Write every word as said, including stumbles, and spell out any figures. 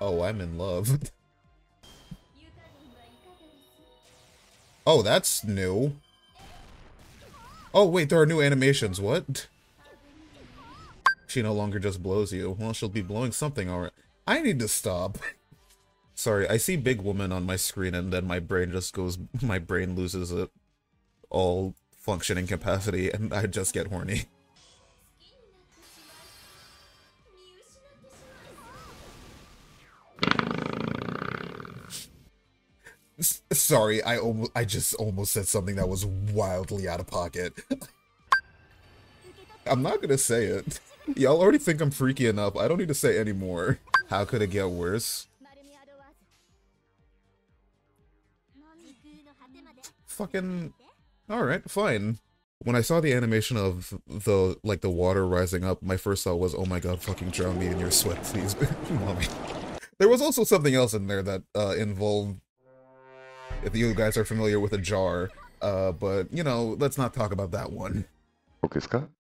Oh, I'm in love. Oh, that's new. Oh, wait, there are new animations. What? She no longer just blows you. Well, she'll be blowing something, alright. I need to stop. Sorry, I see Big Woman on my screen and then my brain just goes... My brain loses it. All functioning capacity and I just get horny. S sorry, I almost, I just almost said something that was wildly out of pocket. I'm not gonna say it. Y'all already think I'm freaky enough. I don't need to say any more. How could it get worse? Fucking... Alright, fine. When I saw the animation of the, like, the water rising up, my first thought was, oh my god, fucking drown me in your sweat, please, mommy. There was also something else in there that uh, involved... If you guys are familiar with a jar, uh, but, you know, let's not talk about that one. Okay, Scott?